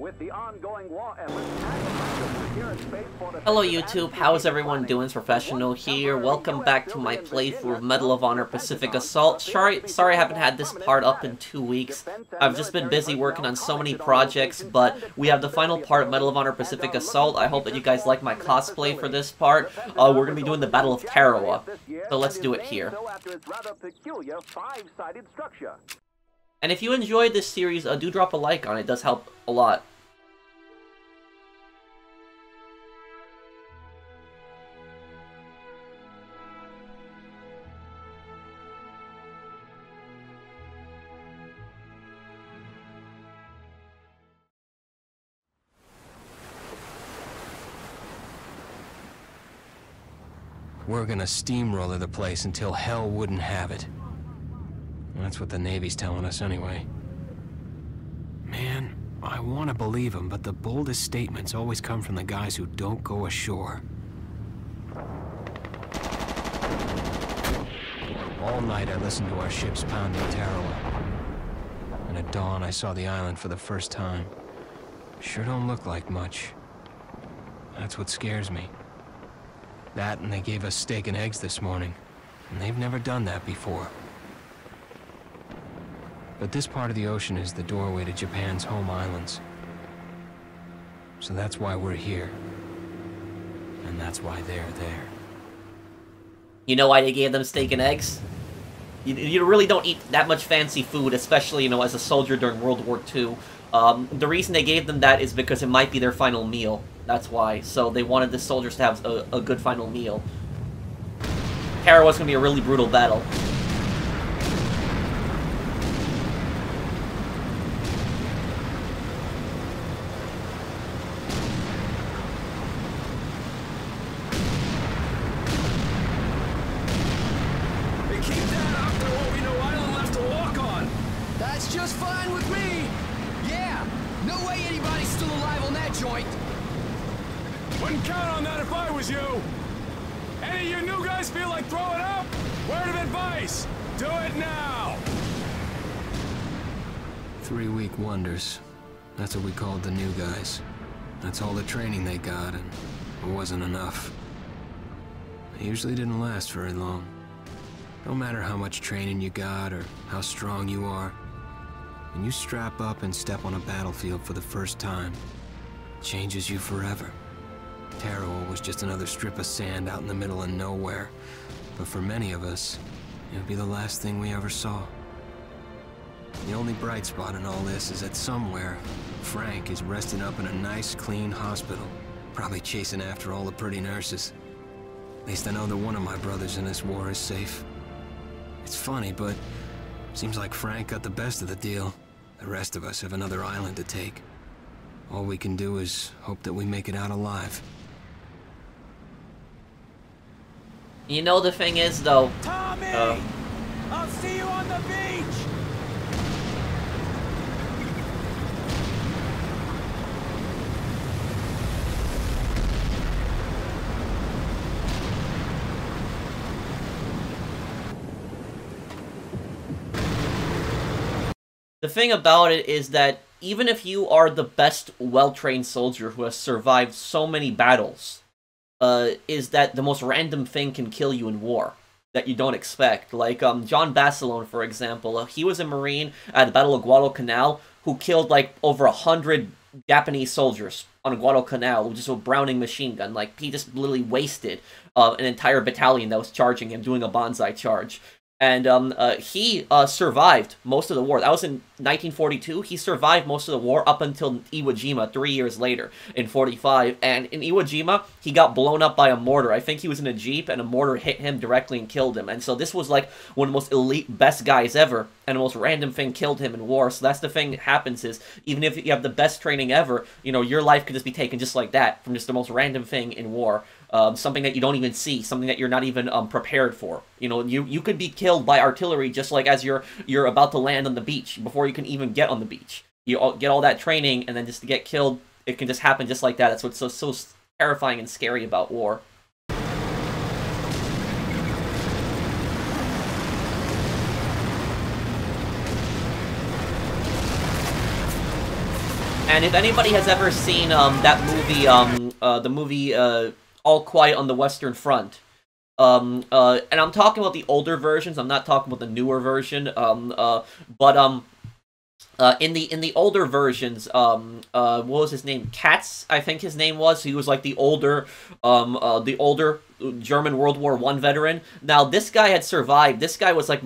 With the ongoing war effort, hello YouTube, how is everyone doing? It's Professional here. Welcome back to my playthrough of Medal of Honor Pacific Assault. Sorry I haven't had this part up in 2 weeks. I've just been busy working on so many projects, but we have the final part of Medal of Honor Pacific Assault. I hope that you guys like my cosplay for this part. We're gonna be doing the Battle of Tarawa, so let's do it here. And if you enjoyed this series, do drop a like on it. It does help a lot. We're gonna steamroller the place until hell wouldn't have it. That's what the Navy's telling us anyway. Man, I want to believe him, but the boldest statements always come from the guys who don't go ashore. All night I listened to our ships pounding Tarawa. And at dawn I saw the island for the first time. Sure don't look like much. That's what scares me. That and they gave us steak and eggs this morning. And they've never done that before. But this part of the ocean is the doorway to Japan's home islands. So that's why we're here. And that's why they're there. You know why they gave them steak and eggs? You really don't eat that much fancy food, especially, you know, as a soldier during World War II. The reason they gave them that is because it might be their final meal. That's why. So they wanted the soldiers to have a good final meal. Tarawa's gonna be a really brutal battle. That's what we called the new guys. That's all the training they got, and it wasn't enough. They usually didn't last very long. No matter how much training you got or how strong you are, when you strap up and step on a battlefield for the first time, it changes you forever. Tarawa was just another strip of sand out in the middle of nowhere, but for many of us, it would be the last thing we ever saw. The only bright spot in all this is that somewhere, Frank is resting up in a nice, clean hospital, probably chasing after all the pretty nurses. At least I know that one of my brothers in this war is safe. It's funny, but seems like Frank got the best of the deal. The rest of us have another island to take. All we can do is hope that we make it out alive. You know the thing is, though... Tommy! I'll see you on the beach! The thing about it is that even if you are the best well-trained soldier who has survived so many battles, is that the most random thing can kill you in war that you don't expect. Like, John Basilone, for example, he was a Marine at the Battle of Guadalcanal who killed, like, over 100 Japanese soldiers on Guadalcanal with just a Browning machine gun. Like, he just literally wasted an entire battalion that was charging him, doing a bonsai charge. And he survived most of the war. That was in 1942. He survived most of the war up until Iwo Jima 3 years later in 45. And in Iwo Jima, he got blown up by a mortar. I think he was in a jeep, and a mortar hit him directly and killed him. And so this was like one of the most elite, best guys ever, and the most random thing killed him in war. So that's the thing that happens is, even if you have the best training ever, you know, your life could just be taken just like that from just the most random thing in war. Something that you don't even see, something that you're not even prepared for. You know, you could be killed by artillery just like as you're about to land on the beach, before you can even get on the beach. You get all that training, and then just to get killed, it can just happen just like that. That's what's so terrifying and scary about war. And if anybody has ever seen that movie, the movie All Quiet on the Western Front, and I'm talking about the older versions, I'm not talking about the newer version, in the older versions, what was his name? Katz, I think his name was. He was like the older German World War I veteran. Now this guy had survived. This guy was like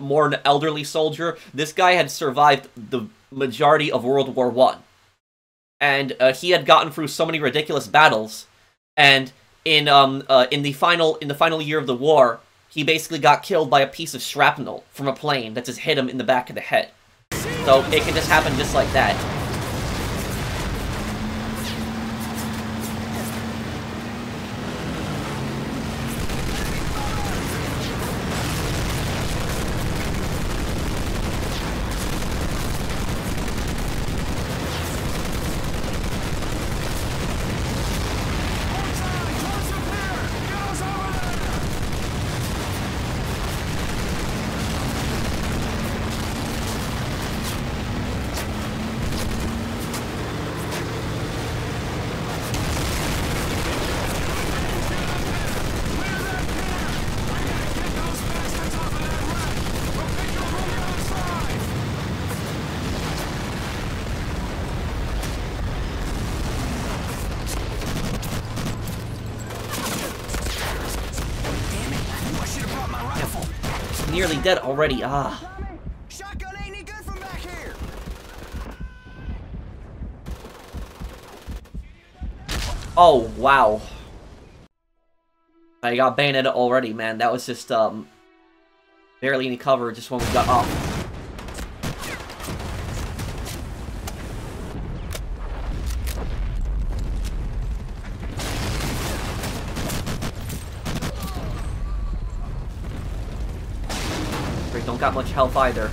more an elderly soldier. This guy had survived the majority of World War I, and he had gotten through so many ridiculous battles. And in the final year of the war, he basically got killed by a piece of shrapnel from a plane that just hit him in the back of the head. So it can just happen just like that. Nearly dead already. Ah. Shotgun ain't any good from back here. Oh wow. I got bayoneted already, man. That was just barely any cover just when we got off. Got much help either.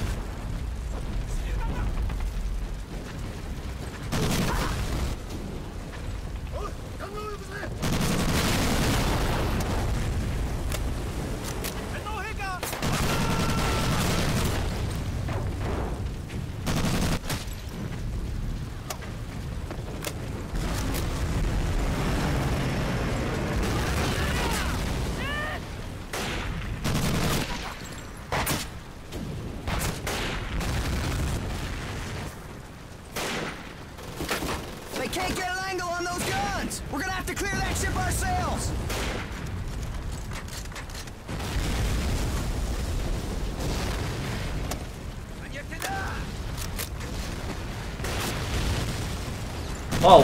Oh.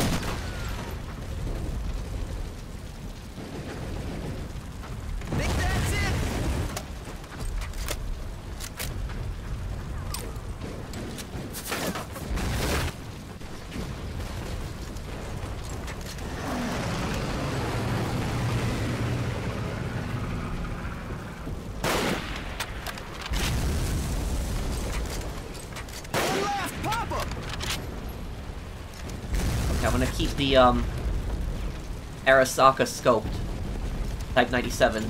Think that's it. One left, pop up. I'm gonna keep the, Arisaka scoped. Type 97.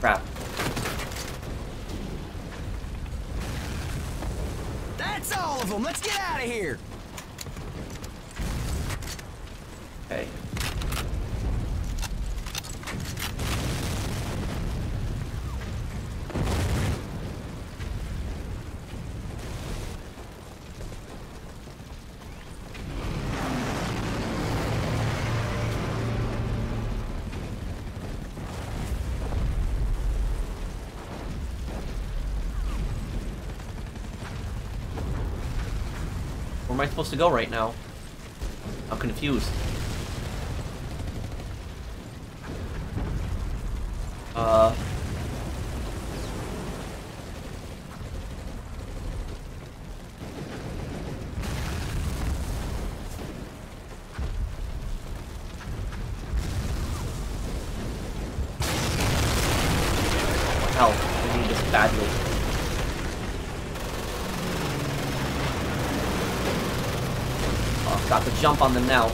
Crap. That's all of them! Let's get out of here! Okay. Where am I supposed to go right now? I'm confused. Help. I need this badly. Got the jump on them now.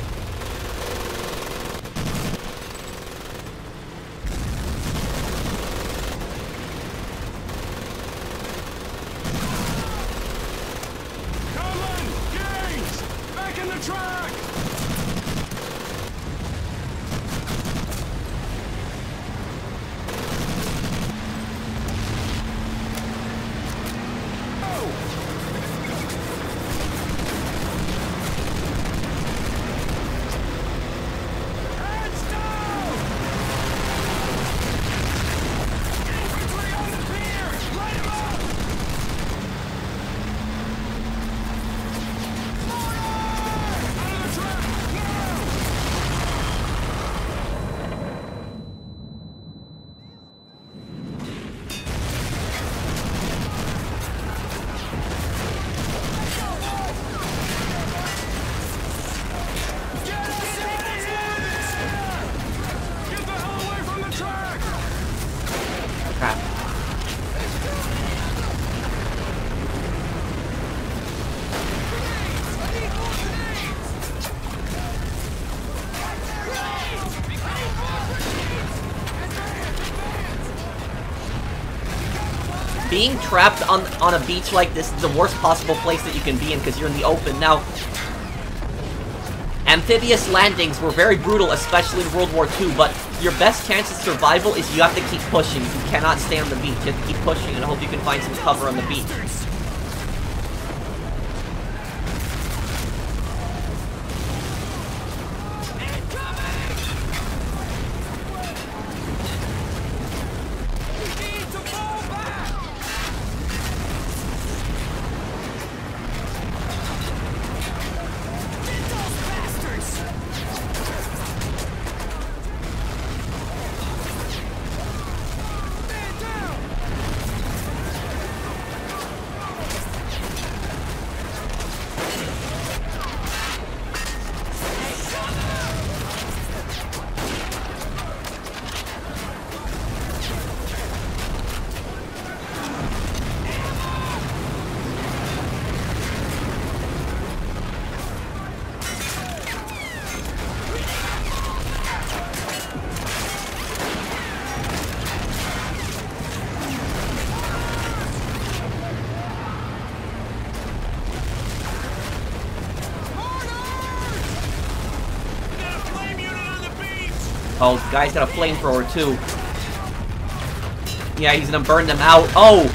being trapped on a beach like this is the worst possible place that you can be in because you're in the open. Now, amphibious landings were very brutal, especially in World War II, but your best chance of survival is you have to keep pushing. You cannot stay on the beach. You have to keep pushing and hope you can find some cover on the beach. Oh, the guy's got a flamethrower, too. Yeah, he's gonna burn them out. Oh!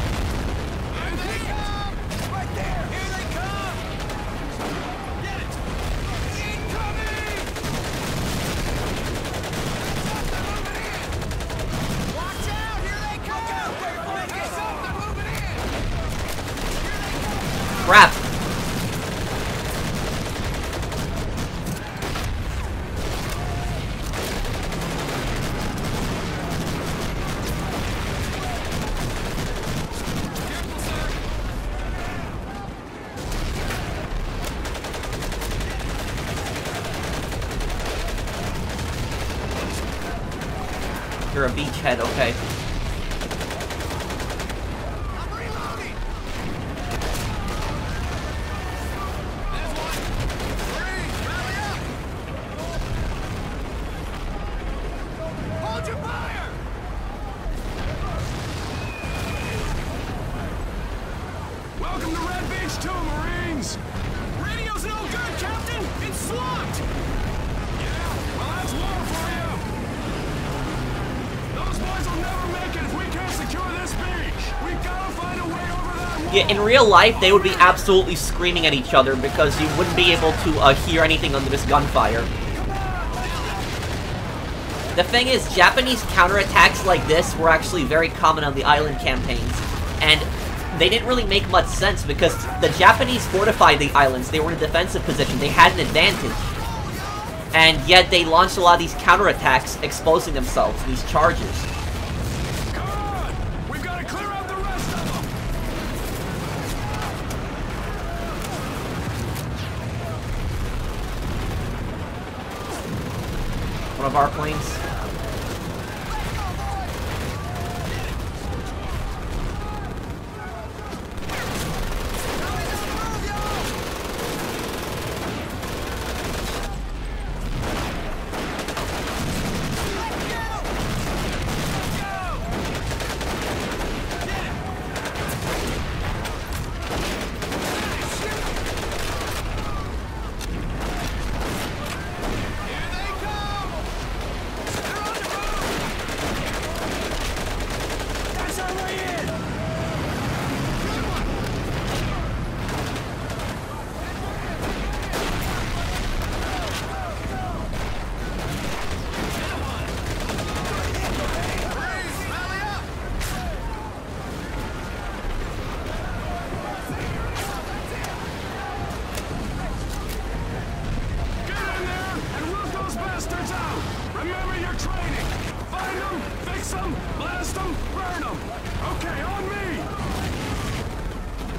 Crap! You're a beachhead, okay. I'm reloading. Hold your fire. Welcome to Red Beach 2, Marines. Radio's no good, Captain. It's slumped. Yeah, well, that's war for you. Yeah, in real life, they would be absolutely screaming at each other because you wouldn't be able to hear anything under this gunfire. The thing is, Japanese counterattacks like this were actually very common on the island campaigns, and they didn't really make much sense because the Japanese fortified the islands. They were in a defensive position. They had an advantage. And yet they launched a lot of these counterattacks, exposing themselves, these charges. Come on! We've got to clear out the rest of them! One of our planes.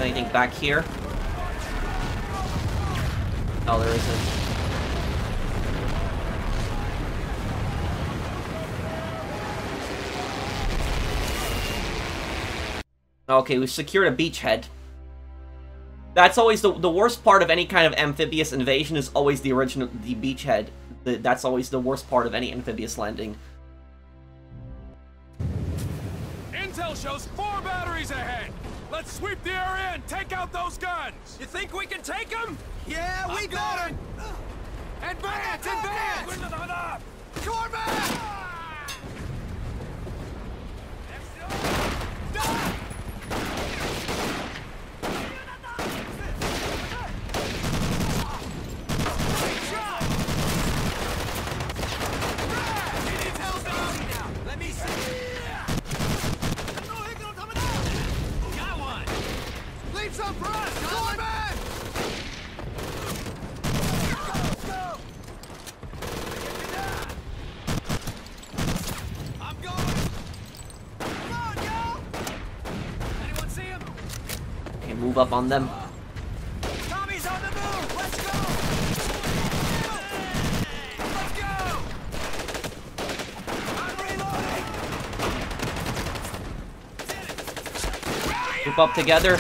Anything back here? Oh, there isn't. Okay, we've secured a beachhead. That's always the worst part of any kind of amphibious invasion is always the beachhead. That's always the worst part of any amphibious landing. intel shows 4 batteries ahead. Let's sweep the area and take out those guns. You think we can take them? Yeah, we got them. Advance, advance! Corvette! Move up on them. Tommy's on the move. Let's go. Let's go. I'm reloading. Group up together.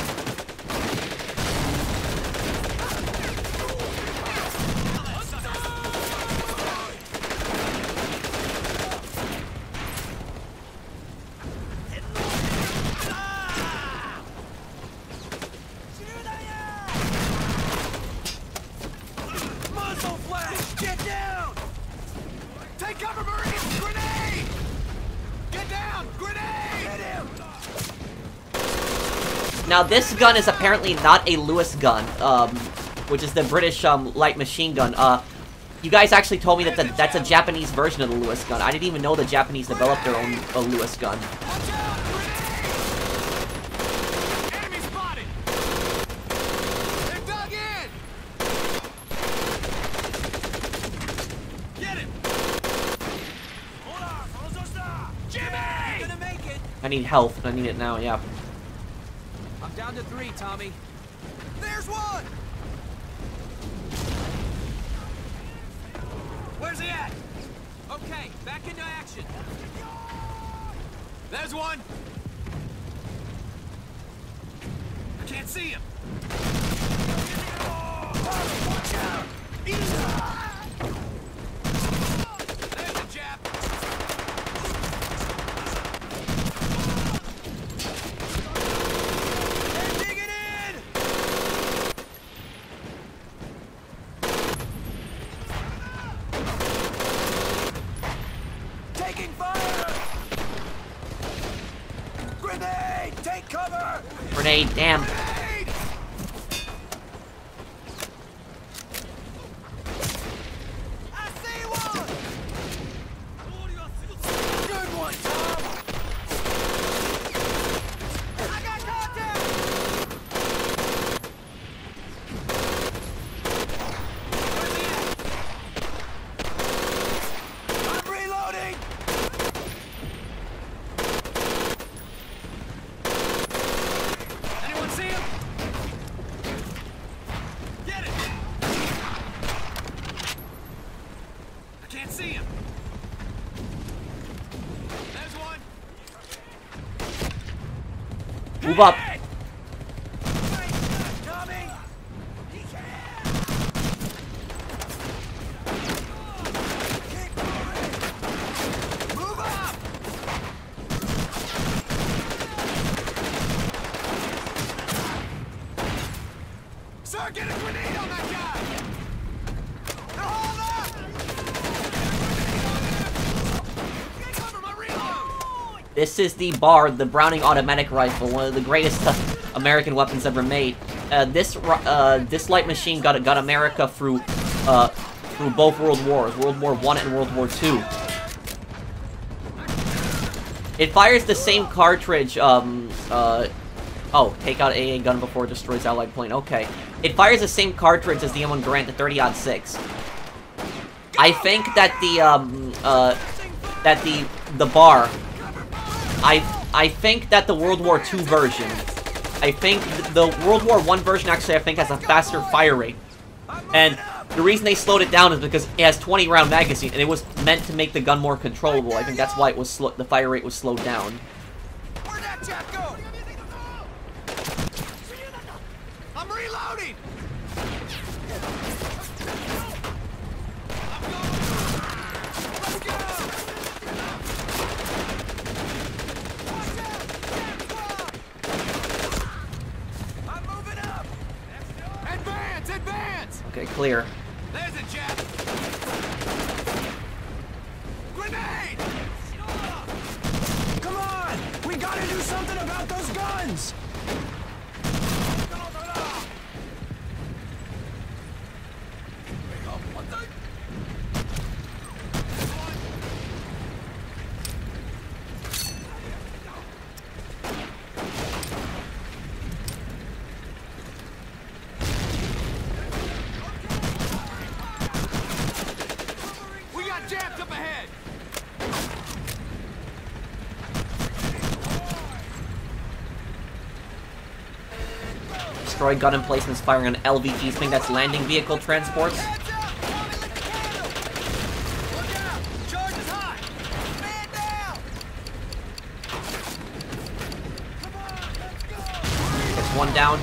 Now this gun is apparently not a Lewis gun, which is the British light machine gun. You guys actually told me that that's a Japanese version of the Lewis gun. I didn't even know the Japanese developed their own Lewis gun. I need health, and I need it now, yeah. Down to 3, Tommy. There's one! Where's he at? Okay, back into action. There's one! I can't see him. Watch out! There's a Jap. Damn. Move up. This is the BARD, the Browning automatic rifle, one of the greatest American weapons ever made. This light machine got America through through both world wars, World War I and World War II. It fires the same cartridge. Oh, take out AA gun before it destroys allied plane. Okay, it fires the same cartridge as the M1 Garand, the 30-06. I think that the BAR. I think that the World War II version, I think the World War I version actually I think has a faster fire rate. And the reason they slowed it down is because it has 20-round magazine, and it was meant to make the gun more controllable. I think that's why it was the fire rate was slowed down. Where'd that chap go? I'm reloading! clear. There's a jab. Grenade! Come on! We gotta do something about those guns! Destroy gun emplacements firing on LVGs. I think that's landing vehicle transports. It's one down.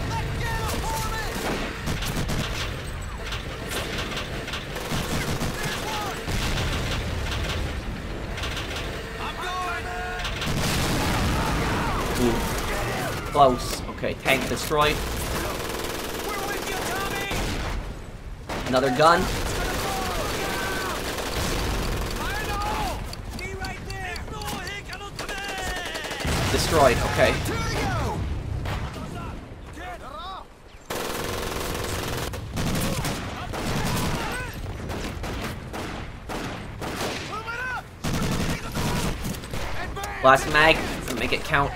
Ooh. Close. Okay, tank destroyed. Another gun. Destroyed, okay. Last mag, gonna make it count.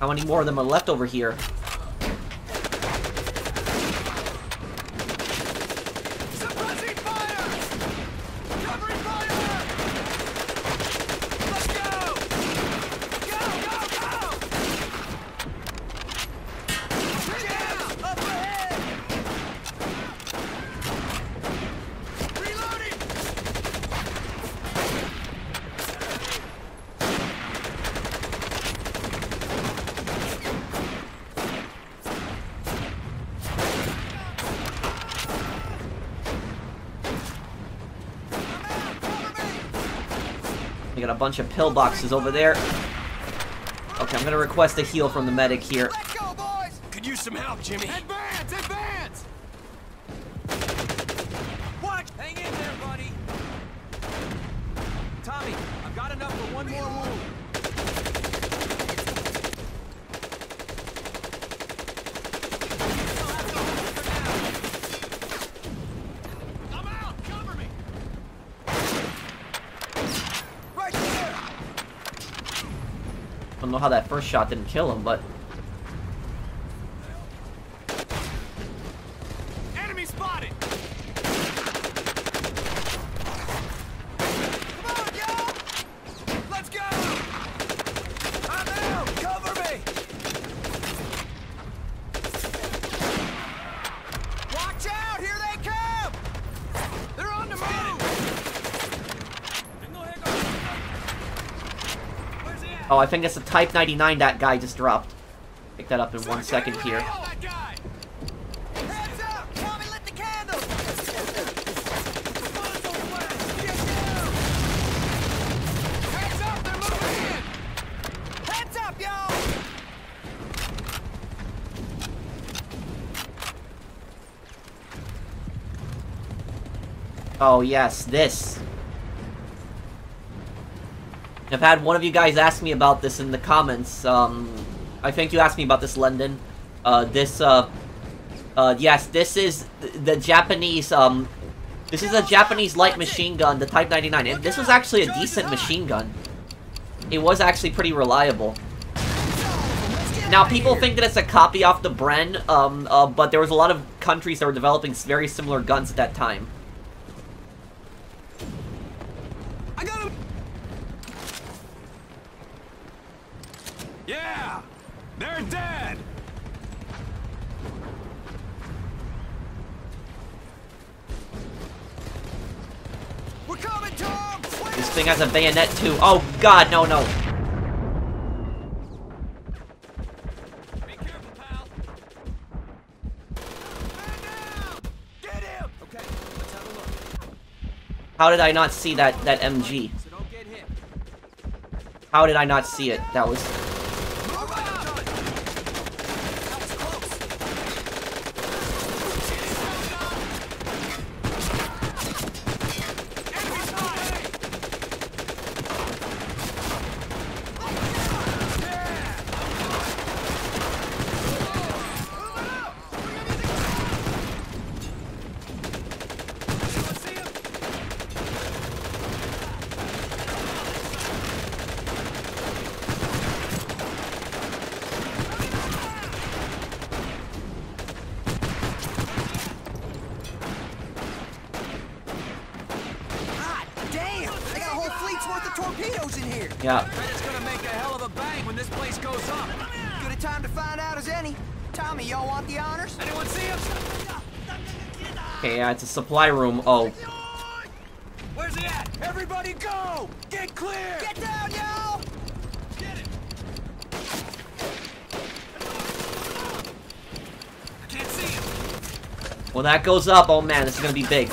How many more of them are left over here? Suppressing fire! Covering fire! Let's go! Go, go, go! Yeah, up ahead! Reloading! Got a bunch of pillboxes over there. Okay, I'm gonna request a heal from the medic here. Let's go, boys. Could use some help, Jimmy. Advance, advance. Watch. Hang in there, buddy. Tommy, I've got enough for one more wound. I don't know how that first shot didn't kill him, but enemy spotted. Come on, y'all. Let's go. I'm out. Cover me. Watch out. Here they come. They're on the move. Oh, I think it's a Type 99 that guy just dropped. Pick that up in 1 second here. Oh, yes, this. I've had one of you guys ask me about this in the comments. I think you asked me about this, London. Yes, this is the Japanese, this is a Japanese light machine gun, the Type 99. And this was actually a decent machine gun. It was actually pretty reliable. Now, people think that it's a copy off the Bren, but there was a lot of countries that were developing very similar guns at that time. I got him! Yeah! They're dead! We're coming, Tom! This thing has a bayonet, too. Oh, God, no, no. Be careful, pal. Get him! Okay, let's have a look. How did I not see that MG? So don't get hit. How did I not see it? That was... Yeah. It's gonna make a hell of a bang when this place goes up. Good a time to find out as any. Tommy, y'all want the honors? Anyone see him? Okay, yeah, it's a supply room. Oh. Where's he at? Everybody go! Get clear! Get down, y'all! Get him! I can't see him. Well, that goes up. Oh man, this is gonna be big.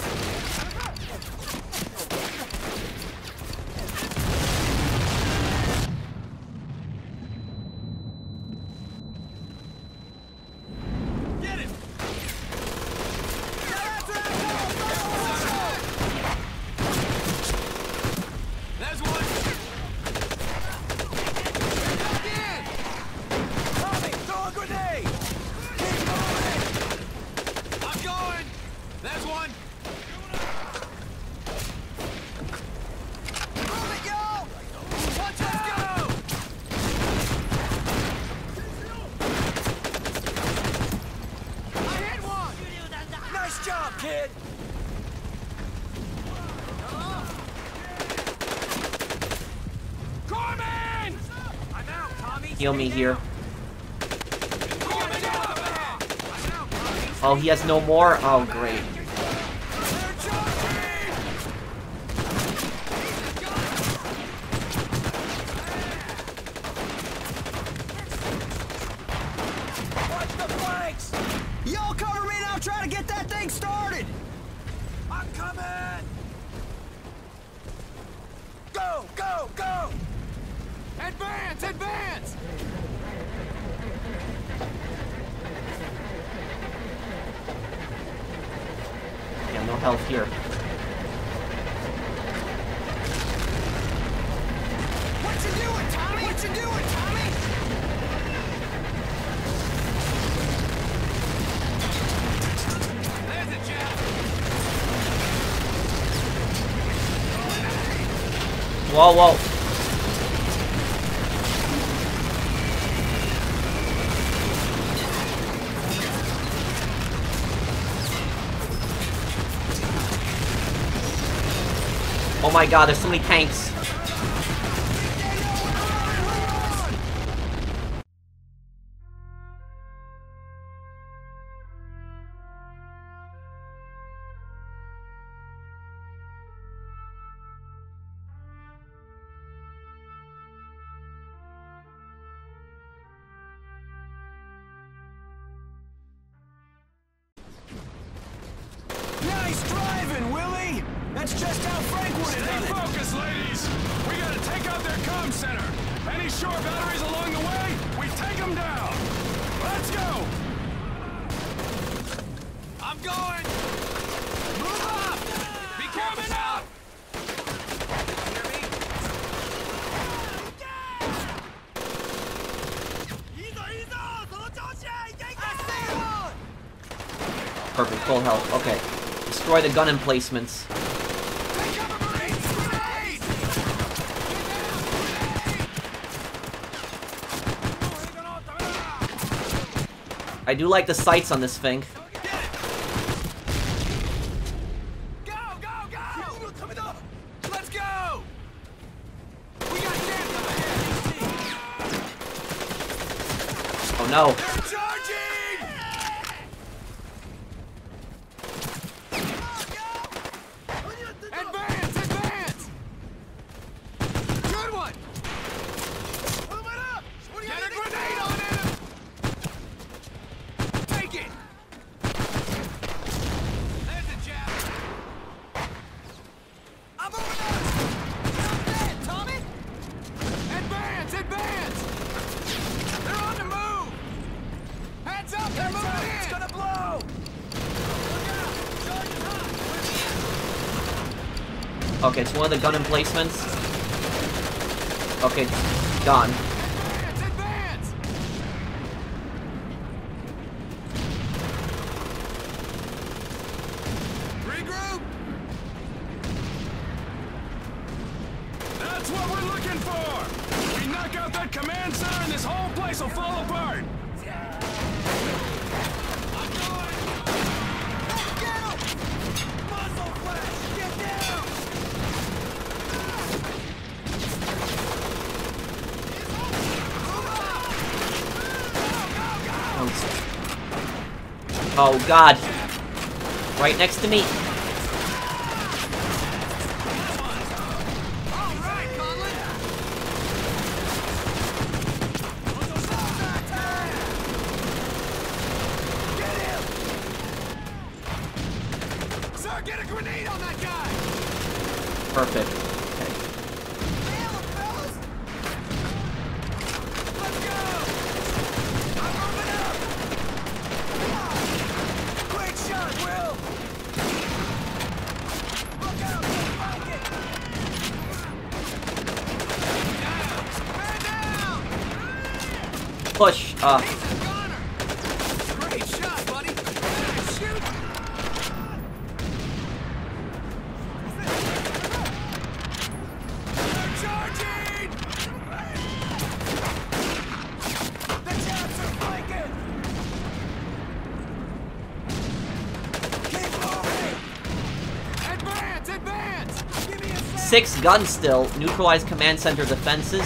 Heal me here. Oh, he has no more? Oh, great. Y'all cover me now, try to get that thing started! I'm coming! Go, go, go! Advance, advance! Yeah, no health here. What you doing, Tommy? What you doing, Tommy? There's a jab. Whoa, whoa. Oh my god, there's so many tanks. Nice driving, Willie! That's just how Frank would have done it! Stay focused, ladies! We gotta take out their comm center! Any shore batteries along the way, we take them down! Let's go! I'm going! Move up! Be careful now! Perfect, full health, okay. Destroy the gun emplacements. I do like the sights on this thing. Go, go, go! Coming up! Let's go! We got damage over here. Oh no! They're charging! Advance! Advance! Good one! Okay, it's one of the gun emplacements. Okay, it's gone. Advance, advance. Regroup. That's what we're looking for. If we knock out that command center, and this whole place will fall apart. Oh god. Right next to me. Push. Great shot, buddy. Shoot. They're charging. The Japs are flanking. Keep moving. Advance, advance. Give me a second. 6 guns still. Neutralize command center defenses.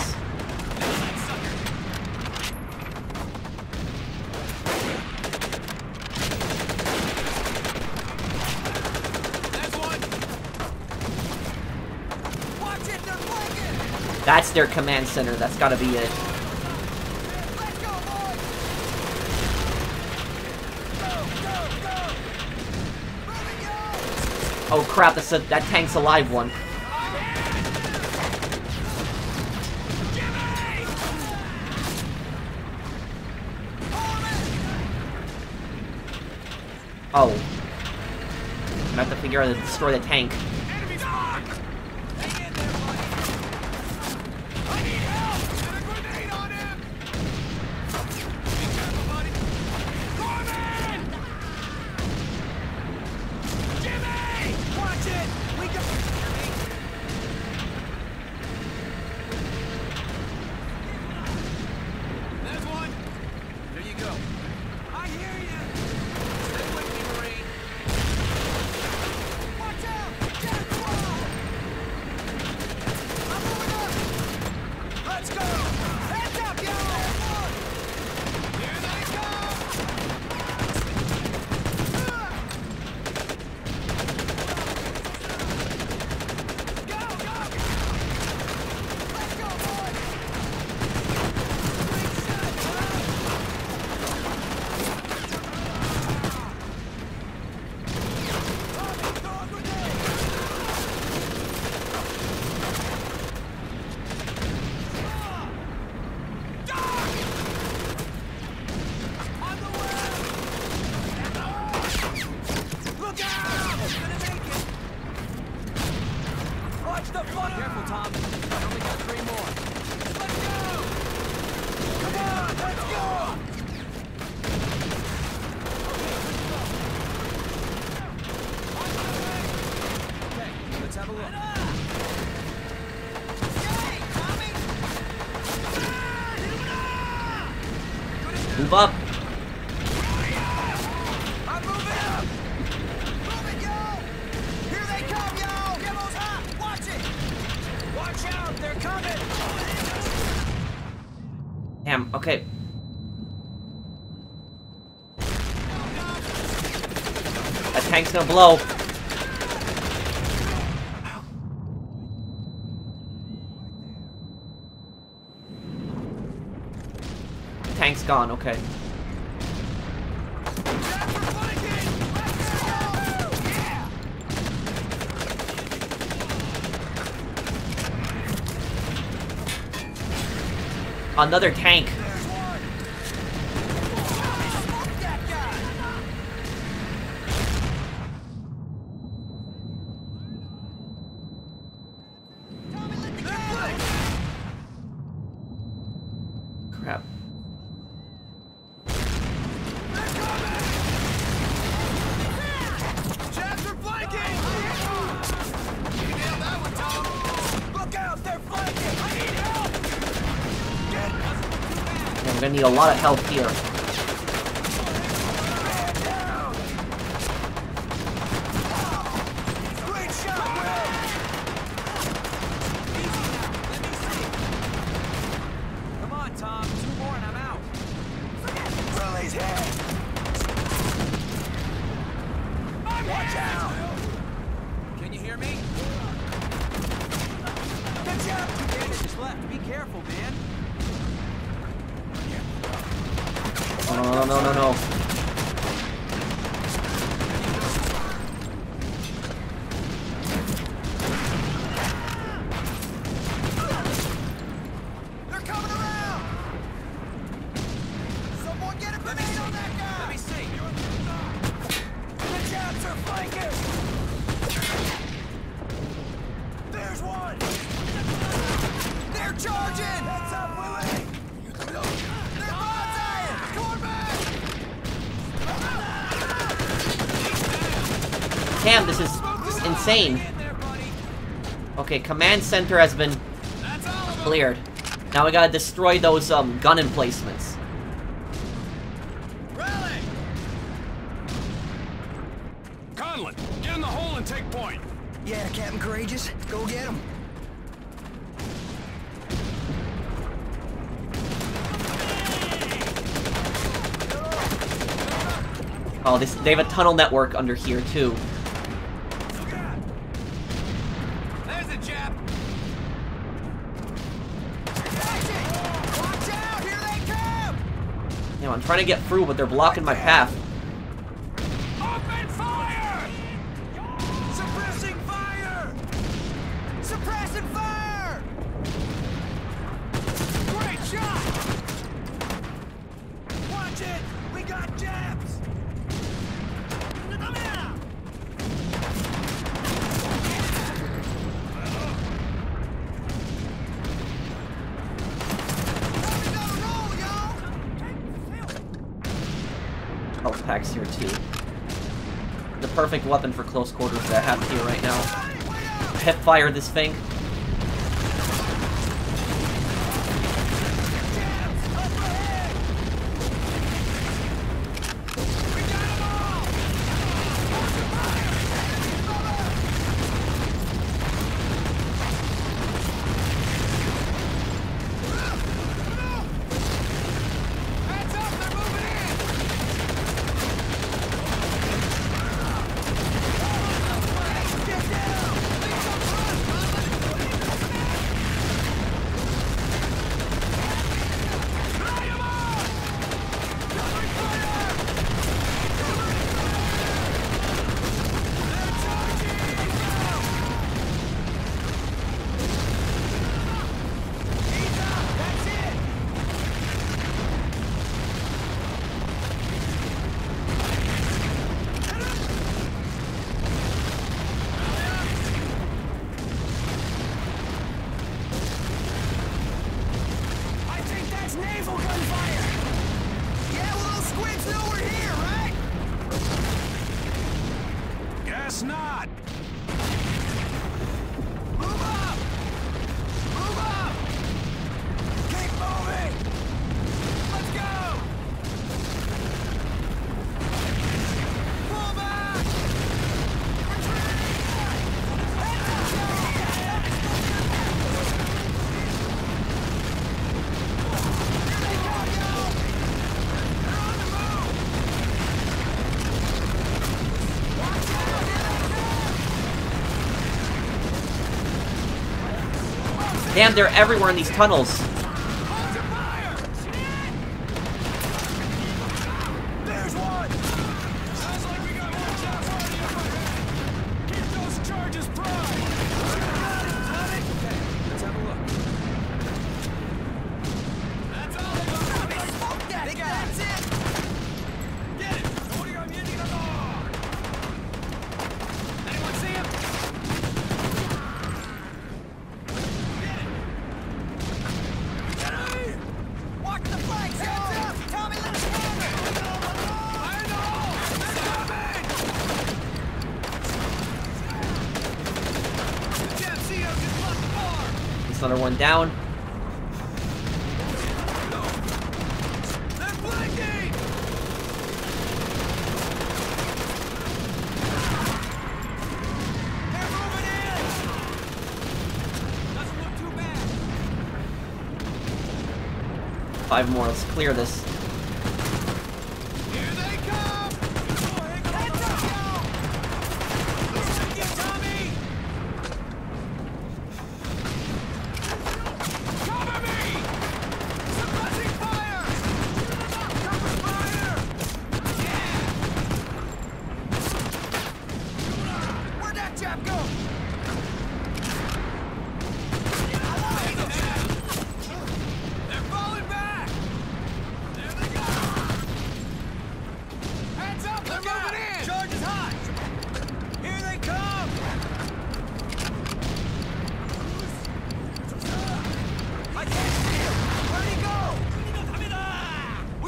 That's their command center. That's gotta be it. Let's go, boys! Go, go, go! Go! Oh crap, that's that tank's a live one. Oh. I'm gonna have to figure out how to destroy the tank. Move up. Damn, okay. That tank's gonna blow. The tank's gone, okay. Another tank. Crap. I'm gonna need a lot of help here. Come on, Tom. Two more and I'm out. Watch out! Can you hear me? Good job. Two bandages left. Be careful, man. Oh, no. They're coming around. Someone get a grenade on that guy. Let me see. The jabs are flanking. There's one. They're charging. Heads up, Willie. Damn, this is insane. Okay, command center has been cleared. Now we gotta destroy those gun emplacements. Conlon, get in the hole and take point. Yeah, Captain Courageous, go get him. Oh, they have a tunnel network under here too. I'm trying to get through, but they're blocking my path. Open fire! Suppressing fire! Suppressing fire! Great shot! Watch it! We got jabs! Packs here too. The perfect weapon for close quarters that I have here right now. Hip fire this thing. Damn, they're everywhere in these tunnels. Another one down. Doesn't look too bad. 5 more. Let's clear this.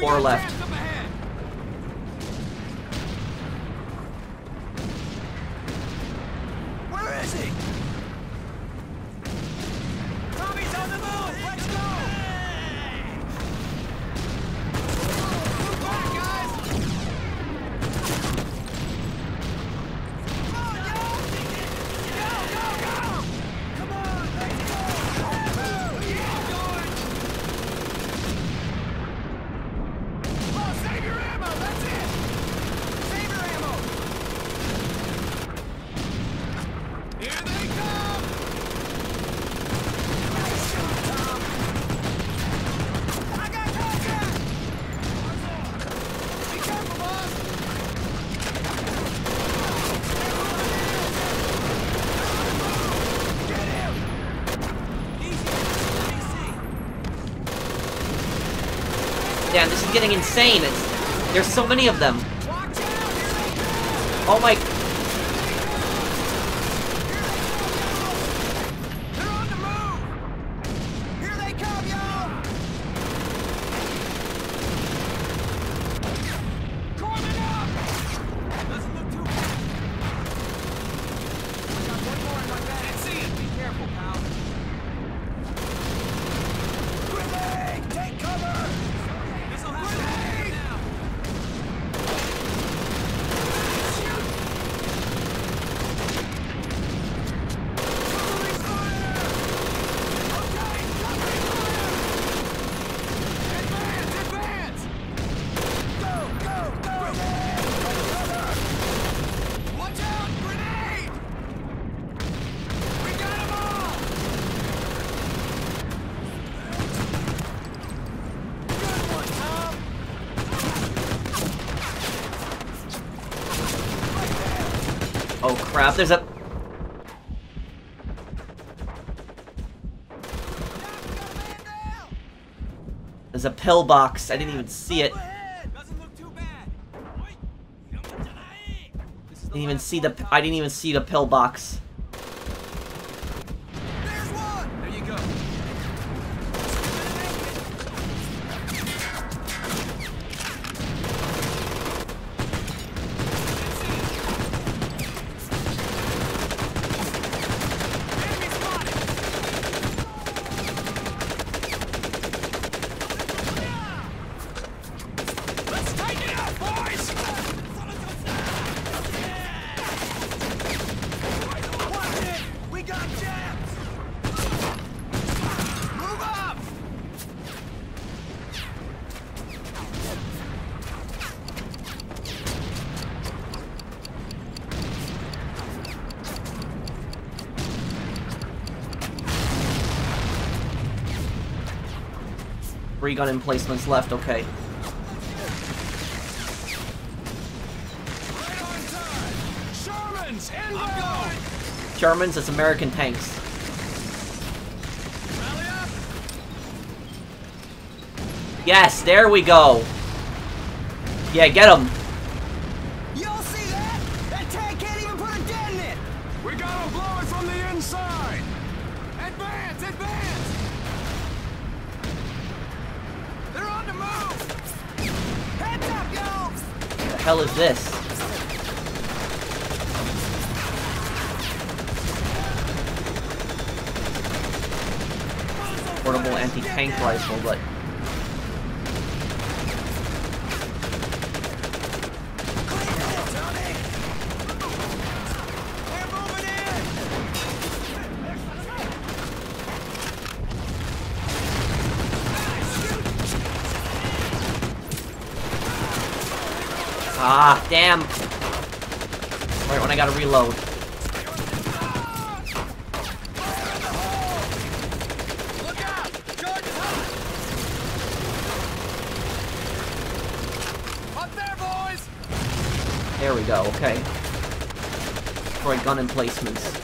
Or left. Where is he? Tommy's on the move. Let's go. Move back, guys. Come on, let's go. Damn, this is getting insane. There's so many of them. Oh my... Oh crap, there's a... There's a pillbox, I didn't even see it. I didn't even see the pillbox. Three gun emplacements left, okay. Shermans, it's American tanks. Yes, there we go. Yeah, get them. You'll see that? That tank can't even put a dent in it. We gotta blow it from the inside. Advance, advance. They're on the move. Heads up, y'all. What the hell is this? Portable anti-tank rifle, but ah, damn! Right when I gotta reload. There we go, okay. Destroy gun emplacements.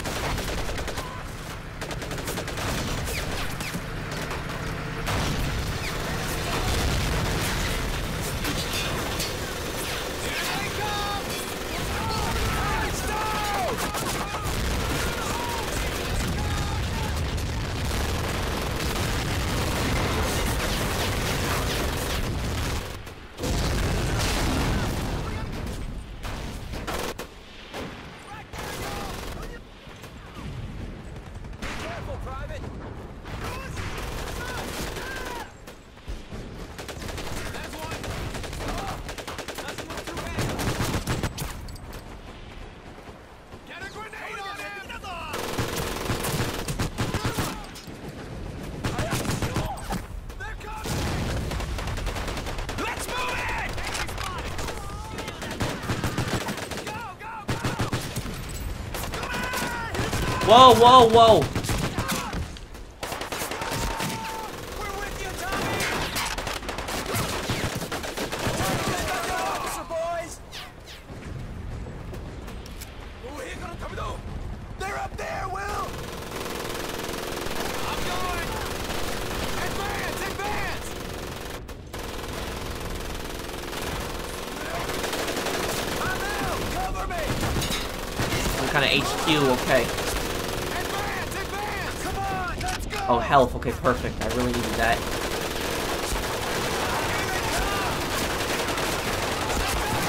Whoa, whoa, whoa! We're with you, Tommy! They're up there, Will! I'm going! Advance, advance! I'm out! Cover me! Some kind of HQ, okay. Oh, health. Okay, perfect. I really needed that.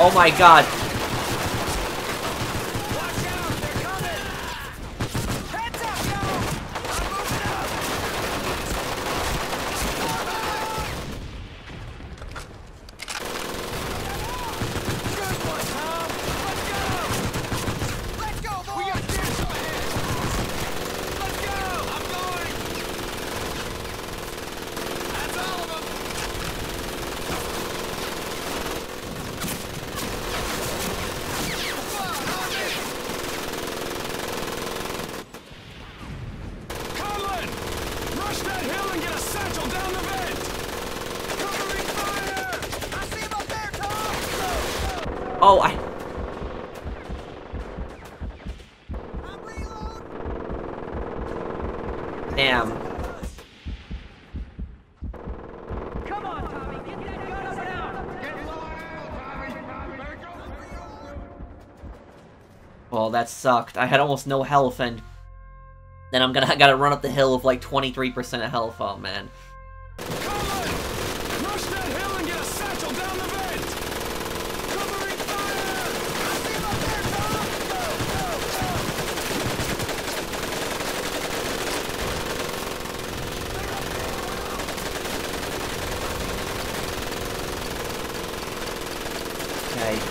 Oh my god. Oh, damn. Come on, Tommy. Get that gun up and out. Get low, Tommy. Well, that sucked. I had almost no health, and then I gotta run up the hill with like 23% of health. Oh man.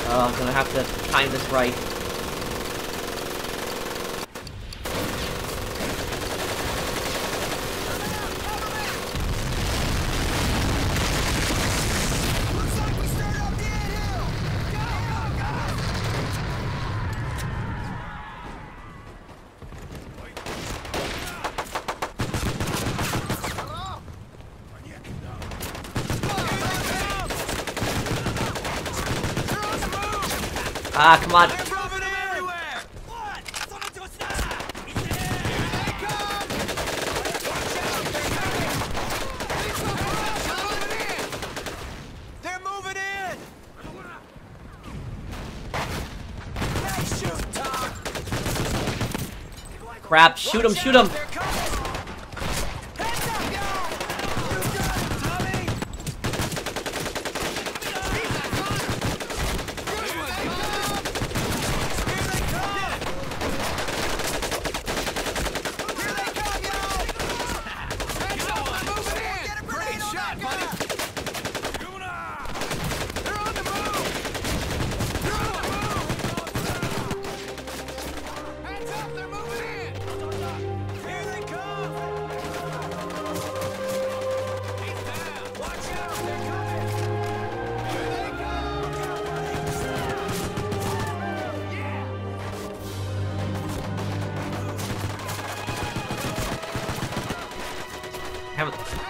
Oh, I'm gonna have to time this right. Ah, come on. Crap, shoot him, shoot him!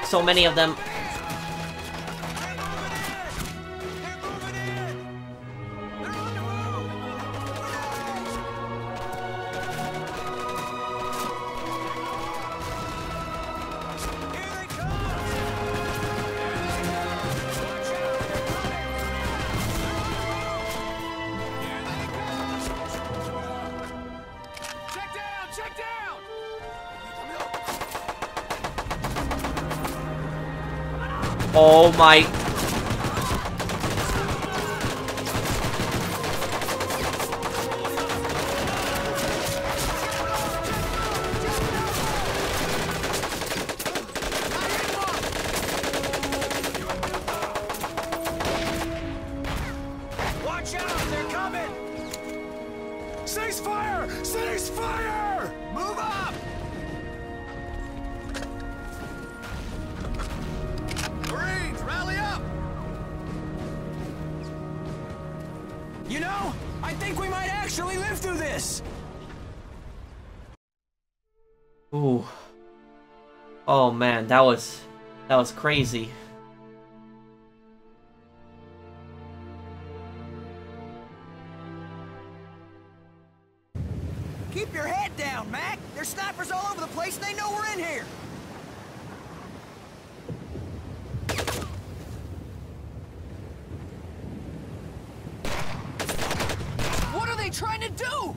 So many of them. Oh my... Watch out, they're coming. Cease fire! Cease fire! Move up! You know, I think we might actually live through this! Ooh. Oh man, that was crazy. Keep your head down, Mac! There's snipers all over the place and they know we're in here! Trying to do?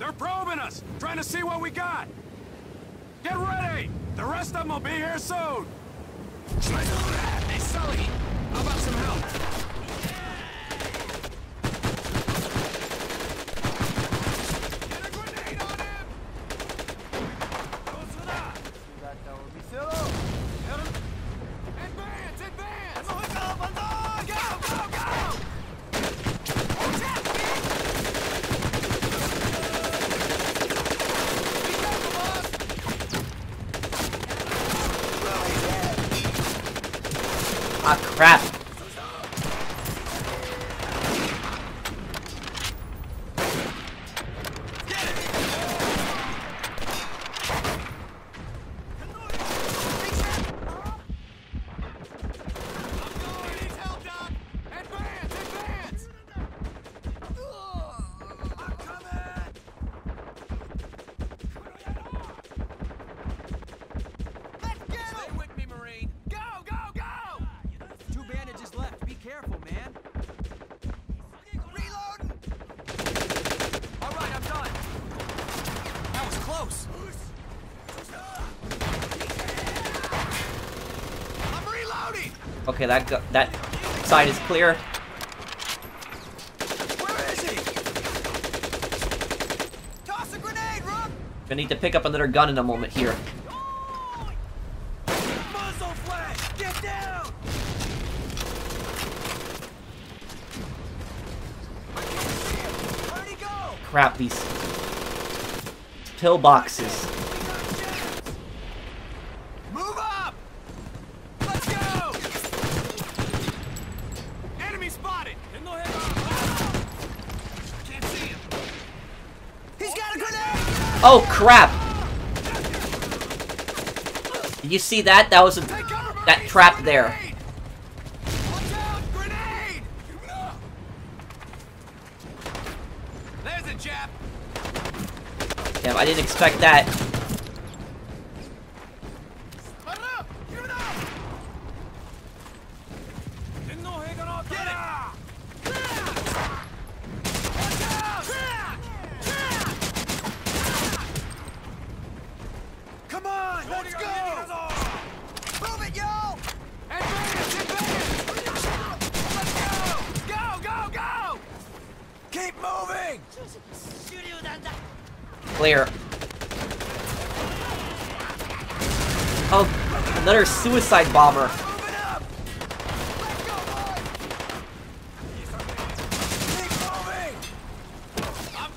They're probing us, trying to see what we got. Get ready! The rest of them will be here soon. Hey, Sully, how about some help? Ah, crap. Okay, that side is clear. Where is he? Toss a grenade, Rob. I need to pick up another gun in a moment here. Muzzle flash, get down. I can't see him. Where'd he go? Crap, these pillboxes. Oh crap! Did you see that? That was that trap there. Damn, I didn't expect that. Clear. Oh, another suicide bomber. I'm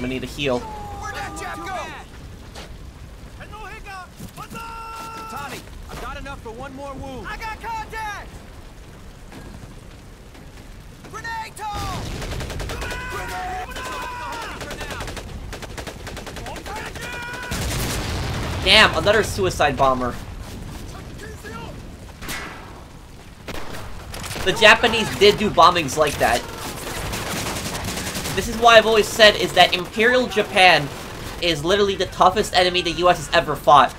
gonna need a heal. Where'd that chap go? Tommy, I've got enough for one more wound. I got contact! Grenade toll! Grenade! Damn, another suicide bomber. The Japanese did do bombings like that. This is why I've always said is that Imperial Japan is literally the toughest enemy the U.S. has ever fought.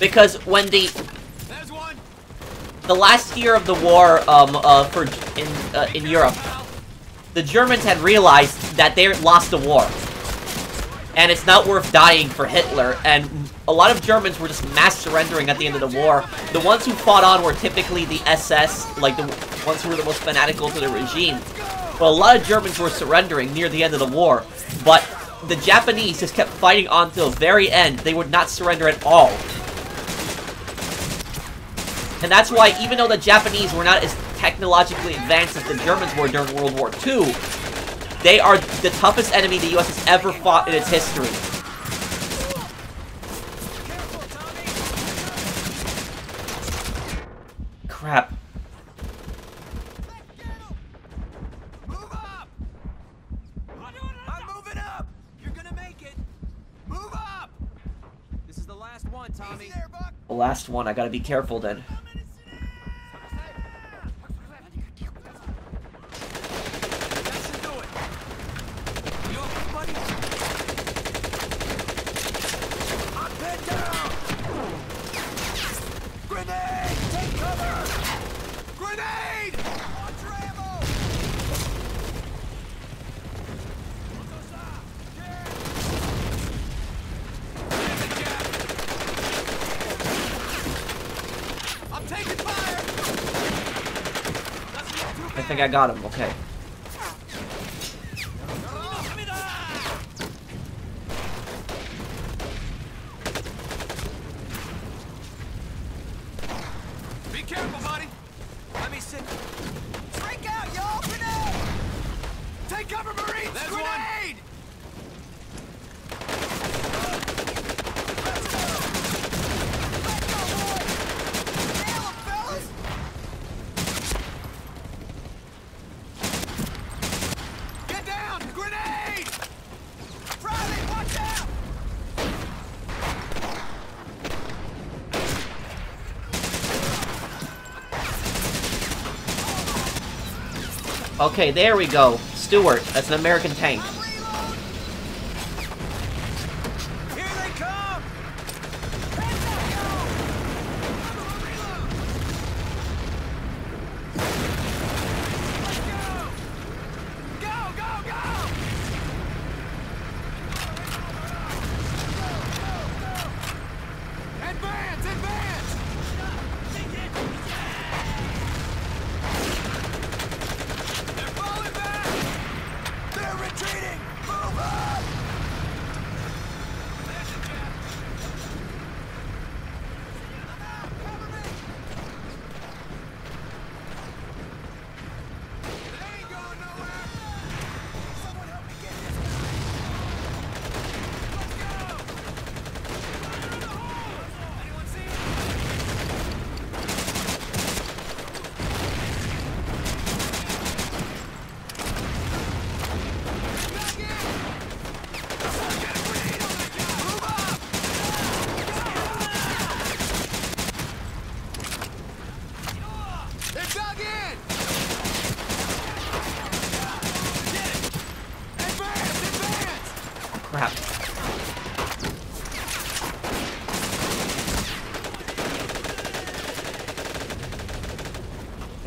Because when the last year of the war in Europe, the Germans had realized that they lost the war, and it's not worth dying for Hitler. And a lot of Germans were just mass surrendering at the end of the war. The ones who fought on were typically the SS, like the ones who were the most fanatical to the regime. But a lot of Germans were surrendering near the end of the war, but the Japanese just kept fighting on till the very end. They would not surrender at all. And that's why, even though the Japanese were not as technologically advanced as the Germans were during World War II, they are the toughest enemy the U.S. has ever fought in its history. Crap. The last one, I gotta be careful then. Grenade! Take cover! Grenade! I think I got him, okay. Be careful, buddy. Let me sit. Break out, y'all! Grenade! Take cover, Marines! There's grenade! Okay, there we go. Stewart, that's an American tank. Here they come! Go, go, go! Advance, advance! Treating!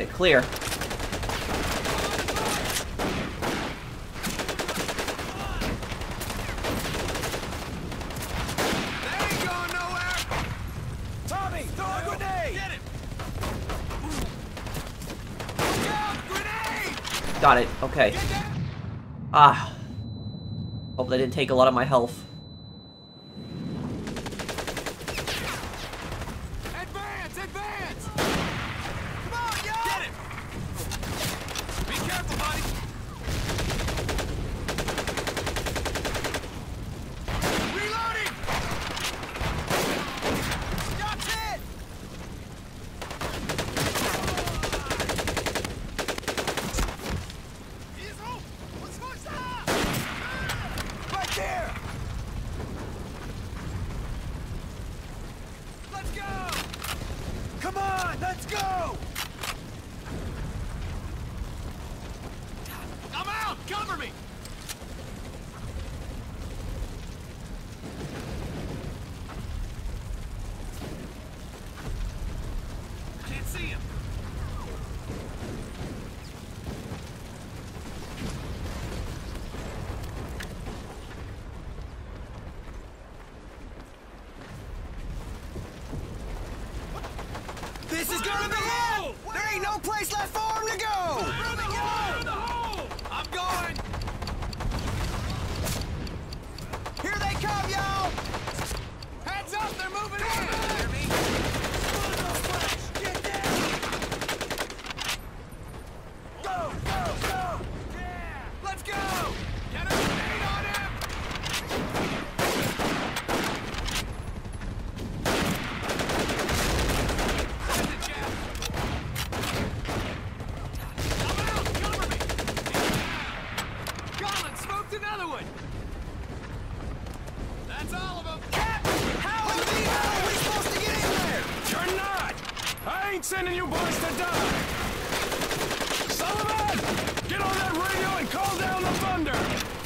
They clear. Got it. Okay. Ah. Hope that didn't take a lot of my health. Advance! Advance! Come on, y'all! Get it! Be careful, buddy! Reloading! That's it!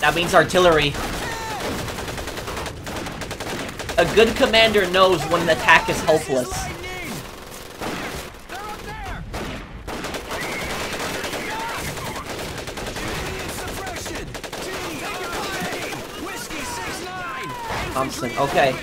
That means artillery. A good commander knows when an attack is helpless. Thompson, okay.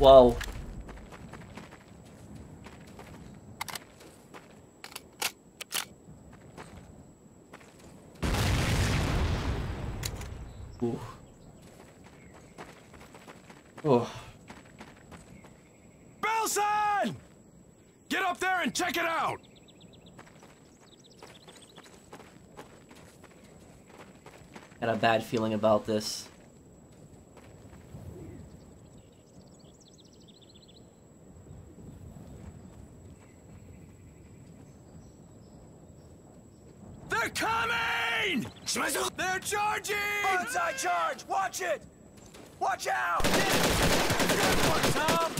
Whoa. Ooh. Oh. Belson! Get up there and check it out! Got a bad feeling about this. They're charging! Bullseye charge! Watch it! Watch out! Good one, Tom!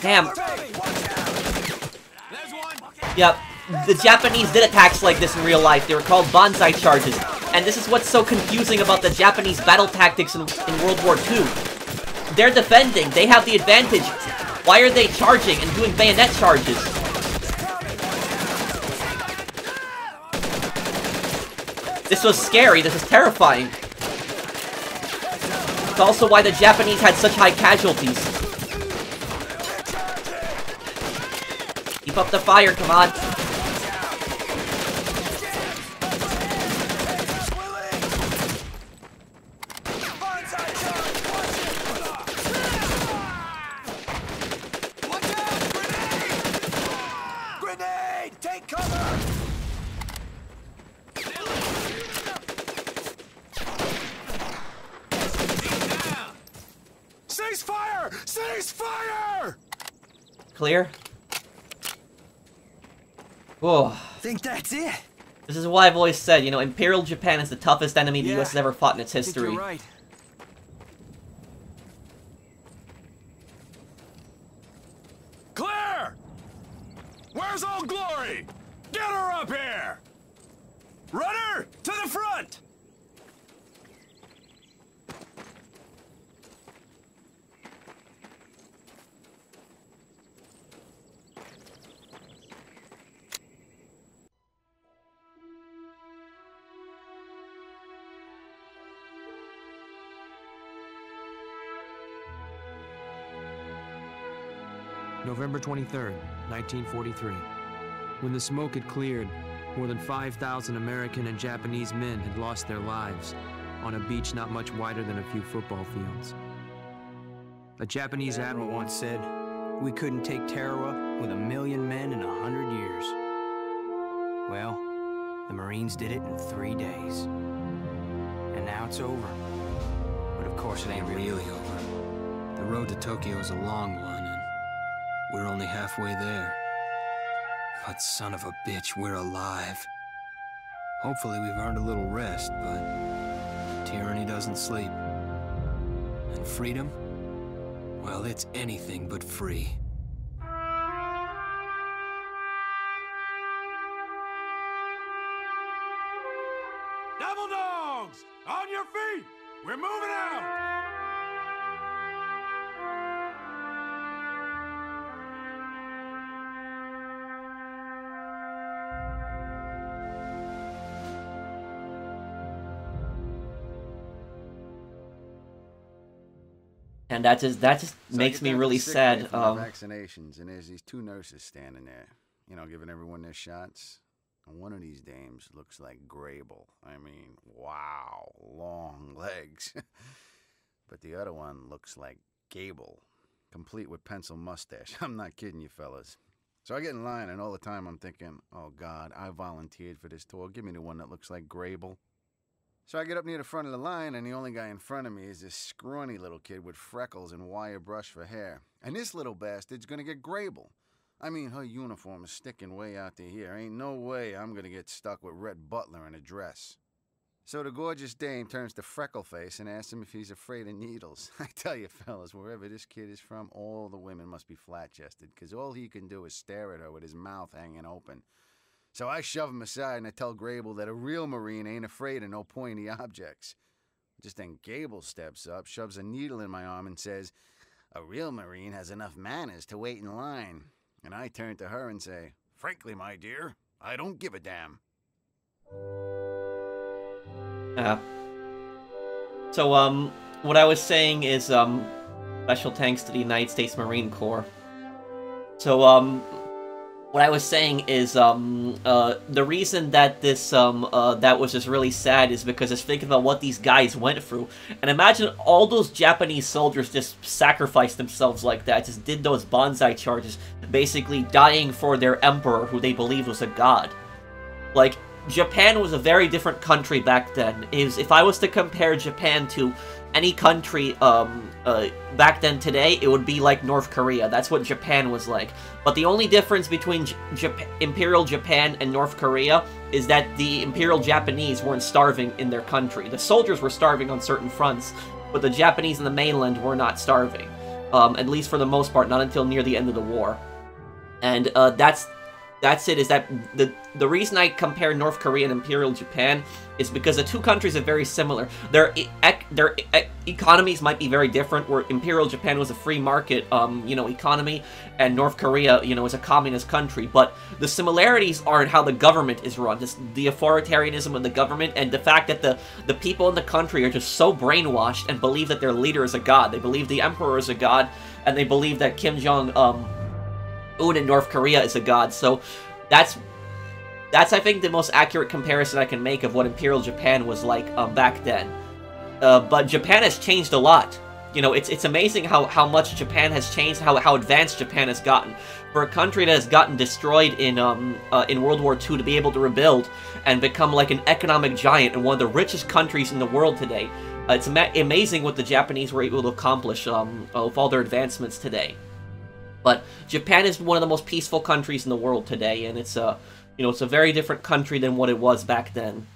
Tom, watch out! Damn! There's one! Yep, the Japanese did attacks like this in real life. They were called bonsai charges. And this is what's so confusing about the Japanese battle tactics in World War II. They're defending, they have the advantage. Why are they charging and doing bayonet charges? This was scary, this is terrifying. It's also why the Japanese had such high casualties. Keep up the fire, come on. clear. Whoa. Think that's it? This is why I've always said, you know, Imperial Japan is the toughest enemy the U.S. has ever fought in its history. You're right. Claire! Where's Old Glory? Get her up here! Runner, to the front! November 23rd, 1943. When the smoke had cleared, more than 5,000 American and Japanese men had lost their lives on a beach not much wider than a few football fields. A Japanese admiral once said, "We couldn't take Tarawa with 1 million men in 100 years. Well, the Marines did it in 3 days. And now it's over. But of course it ain't really over. The road to Tokyo is a long one, and we're only halfway there. But son of a bitch, we're alive. Hopefully we've earned a little rest, but tyranny doesn't sleep. And freedom? Well, it's anything but free." Devil dogs! On your feet! We're moving out! And that just makes me really sad. Vaccinations, and there's these two nurses standing there, you know, giving everyone their shots. And one of these dames looks like Grable. I mean, wow, long legs. But the other one looks like Gable, complete with pencil mustache. I'm not kidding you, fellas. So I get in line, and all the time I'm thinking, oh God, I volunteered for this tour. Give me the one that looks like Grable. So I get up near the front of the line, and the only guy in front of me is this scrawny little kid with freckles and wire brush for hair. And this little bastard's gonna get Grable. I mean, her uniform is sticking way out to here. Ain't no way I'm gonna get stuck with Rhett Butler in a dress. So the gorgeous dame turns to Freckleface and asks him if he's afraid of needles. I tell you, fellas, wherever this kid is from, all the women must be flat-chested, 'cause all he can do is stare at her with his mouth hanging open. So I shove him aside and I tell Grable that a real Marine ain't afraid of no pointy objects. Just then Gable steps up, shoves a needle in my arm and says, "A real Marine has enough manners to wait in line." And I turn to her and say, "Frankly, my dear, I don't give a damn." So, what I was saying is, special thanks to the United States Marine Corps. So, what I was saying is, the reason that this, that was just really sad is because just think about what these guys went through. And imagine all those Japanese soldiers just sacrificed themselves like that, just did those bonsai charges, basically dying for their emperor, who they believed was a god. Like, Japan was a very different country back then. If I was to compare Japan to any country back then today, it would be like North Korea. That's what Japan was like. But the only difference between Imperial Japan and North Korea is that the Imperial Japanese weren't starving in their country. The soldiers were starving on certain fronts, but the Japanese in the mainland were not starving. At least for the most part, not until near the end of the war. And that's it, is that the reason I compare North Korea and Imperial Japan is because the two countries are very similar. Their economies might be very different, where Imperial Japan was a free market, you know, economy, and North Korea, you know, is a communist country. But the similarities are in how the government is run, just the authoritarianism of the government, and the fact that the people in the country are just so brainwashed and believe that their leader is a god. They believe the emperor is a god, and they believe that Kim Jong Un in North Korea is a god. So that's I think the most accurate comparison I can make of what Imperial Japan was like back then. But Japan has changed a lot. You know, it's amazing how much Japan has changed, how advanced Japan has gotten. For a country that has gotten destroyed in World War II to be able to rebuild and become like an economic giant and one of the richest countries in the world today, it's amazing what the Japanese were able to accomplish with all their advancements today. But Japan is one of the most peaceful countries in the world today, and it's a, you know, it's a very different country than what it was back then.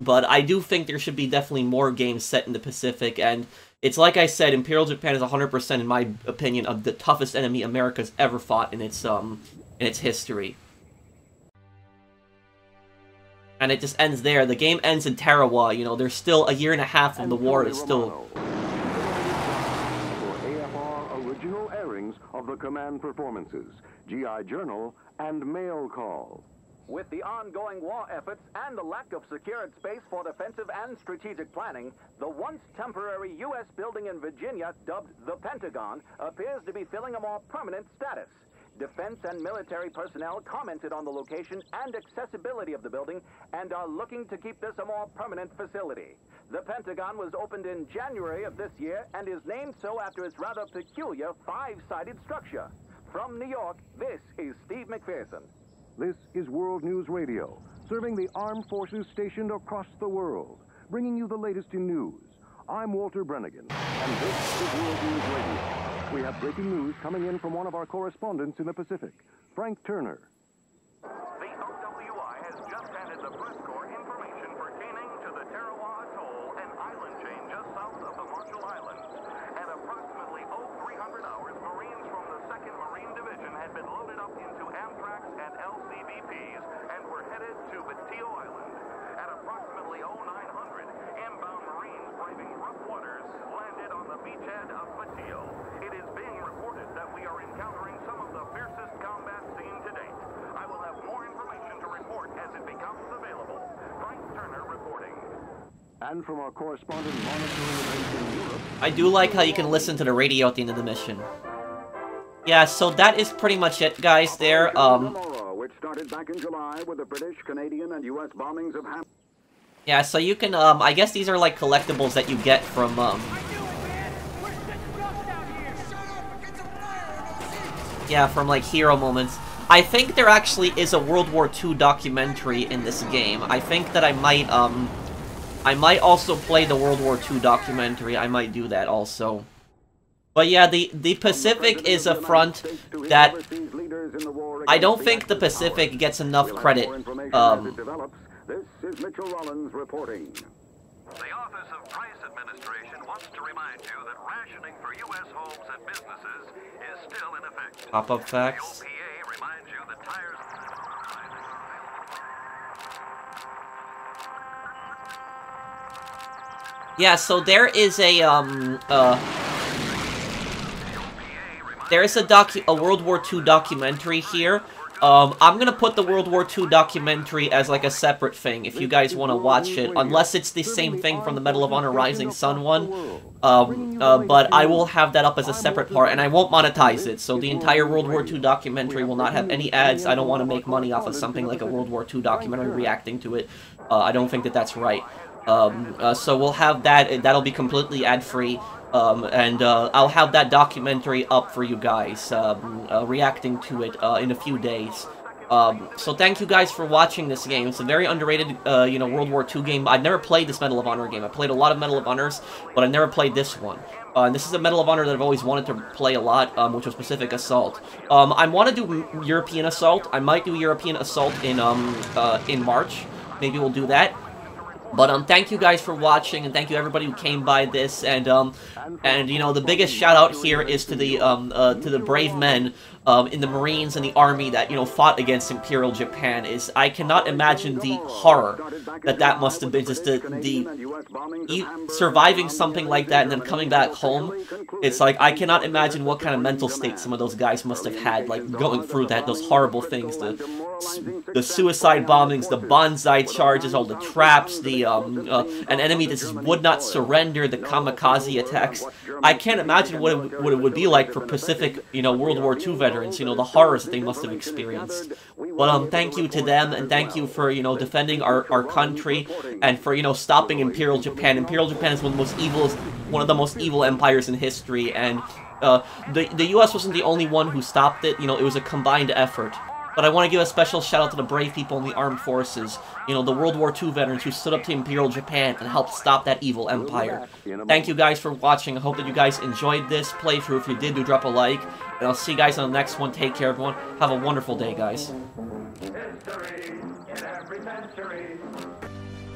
But I do think there should be definitely more games set in the Pacific, and it's like I said, Imperial Japan is 100%, in my opinion, of the toughest enemy America's ever fought in its history. And it just ends there. The game ends in Tarawa, you know, there's still a year and a half of the war that's still... Original airings of the command performances, GI Journal, and Mail Call. With the ongoing war efforts and the lack of secured space for defensive and strategic planning, the once temporary U.S. building in Virginia, dubbed the Pentagon, appears to be filling a more permanent status. Defense and military personnel commented on the location and accessibility of the building and are looking to keep this a more permanent facility. The Pentagon was opened in January of this year and is named so after its rather peculiar five-sided structure. From New York, this is Steve McPherson. This is World News Radio, serving the armed forces stationed across the world, bringing you the latest in news. I'm Walter Brennigan, and this is World News Radio. We have breaking news coming in from one of our correspondents in the Pacific, Frank Turner. The OWI has just handed the press corps information pertaining to the Tarawa Atoll and island chain just south of the Marshall Islands. At approximately 0300 hours, Marines from the 2nd Marine Division had been loaded up into Amtrak's and LCBPs and were headed to Batillo Island. At approximately 0900, inbound Marines braving rough waters landed on the beachhead of Batillo. That we are encountering some of the fiercest combat seen to date. I will have more information to report as it becomes available. Frank Turner reporting. And from our correspondent monitoring in Europe. I do like how you can listen to the radio at the end of the mission. Yeah, so that is pretty much it, guys. There. Which started back in July with the British, Canadian, and U.S. bombings of. Yeah, so you can. I guess these are like collectibles that you get from. Yeah, from, like, hero moments. I think there actually is a World War II documentary in this game. I think that I might also play the World War II documentary. I might do that also. But yeah, the Pacific is a front that... I don't think the Pacific gets enough credit. This is Mitchell Rollins reporting. The Office of Price Administration wants to remind you that rationing for U.S. homes and businesses is still in effect. Pop-up facts. The OPA reminds you that tires... Yeah, so there is a, there is a World War II documentary here. I'm gonna put the World War II documentary as, like, a separate thing, if you guys want to watch it, unless it's the same thing from the Medal of Honor Rising Sun one, but I will have that up as a separate part, and I won't monetize it, so the entire World War II documentary will not have any ads. I don't want to make money off of something like a World War II documentary reacting to it. I don't think that that's right. So we'll have that, that'll be completely ad-free. I'll have that documentary up for you guys, reacting to it, in a few days. So thank you guys for watching this game. It's a very underrated, you know, World War II game. I've never played this Medal of Honor game. I played a lot of Medal of Honors, but I've never played this one. And this is a Medal of Honor that I've always wanted to play a lot, which was Pacific Assault. I want to do European Assault. I might do European Assault in March. Maybe we'll do that. But, thank you guys for watching, and thank you everybody who came by this, and, you know, the biggest shout-out here is to the brave men, in the Marines and the Army that, you know, fought against Imperial Japan. Is, I cannot imagine the horror that that must have been, just the surviving something like that and then coming back home. It's like, I cannot imagine what kind of mental state some of those guys must have had, like, going through that, those horrible things, the suicide bombings, the bonsai charges, all the traps, the, an enemy that just would not surrender, the kamikaze attacks. I can't imagine what it would be like for Pacific, you know, World War II veterans, you know, the horrors that they must have experienced. But, thank you to them, and thank you for, you know, defending our country, and for, you know, stopping Imperial Japan. Imperial Japan is one of the most evil empires in history, and the U.S. wasn't the only one who stopped it, you know, it was a combined effort. But I want to give a special shout out to the brave people in the armed forces, you know, the World War II veterans who stood up to Imperial Japan and helped stop that evil empire. Thank you guys for watching. I hope that you guys enjoyed this playthrough. If you did, do drop a like. And I'll see you guys on the next one. Take care, everyone. Have a wonderful day, guys. History in every century.